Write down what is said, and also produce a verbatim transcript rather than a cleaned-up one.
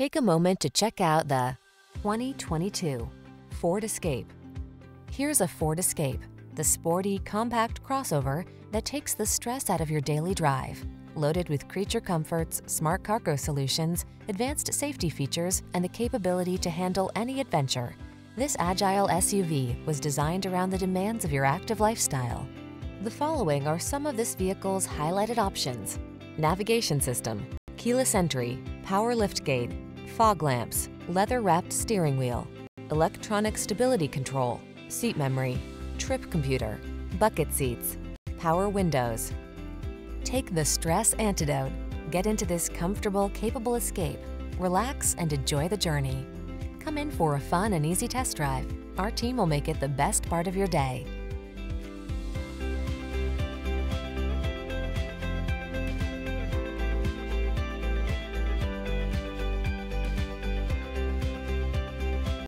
Take a moment to check out the twenty twenty-two Ford Escape. Here's a Ford Escape, the sporty, compact crossover that takes the stress out of your daily drive. Loaded with creature comforts, smart cargo solutions, advanced safety features, and the capability to handle any adventure, this agile S U V was designed around the demands of your active lifestyle. The following are some of this vehicle's highlighted options: navigation system, keyless entry, power liftgate, fog lamps, leather-wrapped steering wheel, electronic stability control, seat memory, trip computer, bucket seats, power windows. Take the stress antidote. Get into this comfortable, capable Escape. Relax and enjoy the journey. Come in for a fun and easy test drive. Our team will make it the best part of your day.